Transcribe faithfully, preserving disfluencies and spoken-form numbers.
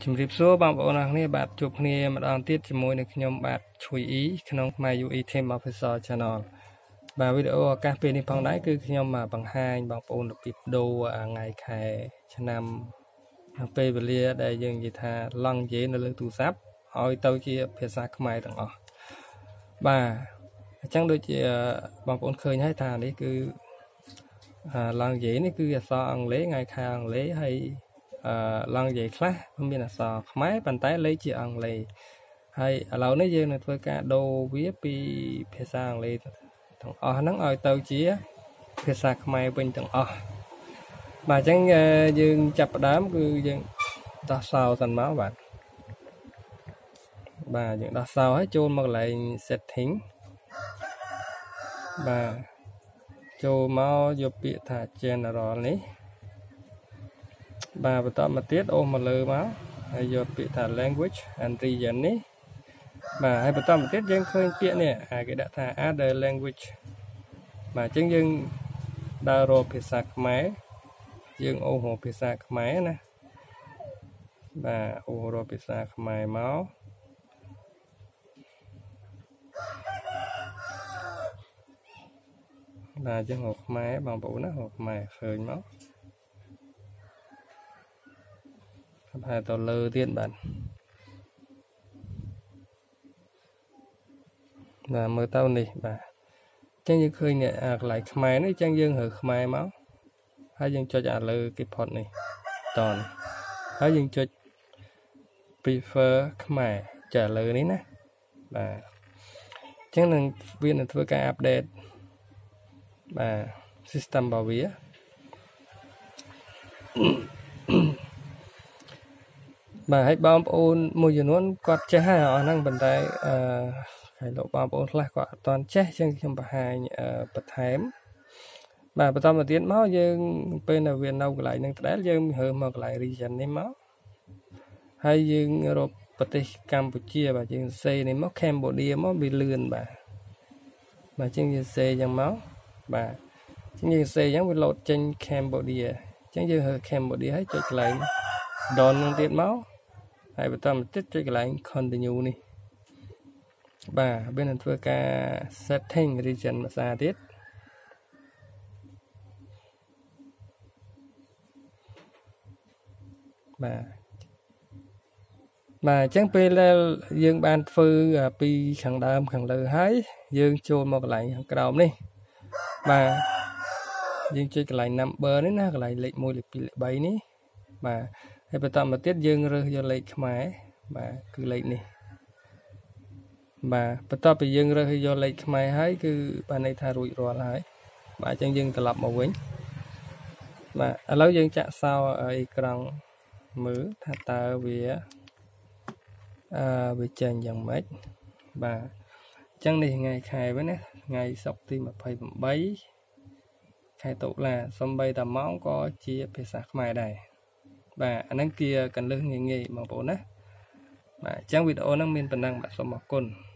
Chim rìp số bằng bộ năng này bạn chụp này mà đón tiết chim môi này nhóm bạn chú ý khi nông mai yêu ý thêm official channel và video các bên đi phong đáy cứ nhóm mà bằng hai bằng bộ được bịp đô ngày khai cho năm phê và lia để dừng gì thà lăng dễ nó lưu tù sáp hỏi tao chia phía xa không ai tặng họ bà chẳng đôi chị bằng bộ khơi nhái thà đấy cứ lăng dễ nó cứ so ăn lấy ngày khai ăn lấy hay lần dạy khác không biết là sao máy bàn tay lấy chị ăn lấy hay lâu nãy giờ này tôi cả đồ viết bị phía sang lấy thằng ở nắng ở tàu chía phía sạc mày bên thằng ở mà chẳng dừng chập đám cứ dừng ta sao thành máu bạn và những đợt sau hết chôn mặc lại sệt thính và chôn máu dục bị thả chèn là đó lấy bà bắt đầu mà tiết ôm mà lơ máu hay giờ bị thả language and region ấy bà hay bắt đầu mà tiết dân khơi tiện nè à cái đã thả other language mà chứng dân đào rô phía sạc máy dân ôm hồ phía sạc máy nè bà ôm rô phía sạc máy máu bà dân hộp máy bằng bổ nó hộp máy khơi máu hai tàu lơ tiên bạn là mơ tao này bà chẳng những khơi nhẹ à, lại máy nó chẳng dương hở máy máu hai dương cho trả lơ cái phọt này toàn hai dương cho prefer máy trả lơ đấy nè bà chẳng là viên là thưa cả update bà system bảo vía bà hãy bám ôn môi trường luôn quạt che hai họ năng vận tải hãy lộ bám ôn lại quạt toàn che trên trong bà hai bật thém bà bắt đầu mà tiến máu dương bên là viên đâu lại năng tái dương hơi mặc lại đi dần đến máu hay dương rồi bật đi Campuchia bà dương xây đến máu Campuchia máu bị lươn bà bà trên dương xây dòng máu bà trên dương xây dòng bị lột trên Campuchia trên dương hơi Campuchia hết chạy lại đòn tiết máu hãy bắt tâm tiết cho cái lạnh continue này và bên này thưa cả setting region mà xa tiết mà mà chẳng phải là dương ban phư pi khẳng đam khẳng lơ hái dương chôn một lạnh khẳng đom đi mà dương chơi cái lạnh nằm bờ đấy nè cái lạnh lệ môi lệ pi lệ bảy ní mà hãy bắt đầu mà tiết dương rồi cho lấy máy và cứ lấy này và bắt đầu bị dương rồi cho lấy máy hãy cứ bạn này thà rủi ro lại và chân dương tự lập một quýnh mà lâu dương chạm sau ở trong mứ thà ta về về trên dòng mét và chân này ngày khai với nè ngày sọc thì mà phải bấy khai tụ là xong bay tầm móng có chia phía sạc máy này và anh kia cần lưu nghề nghề mà bố nè mà trang video năng mình phần năng bạn số một con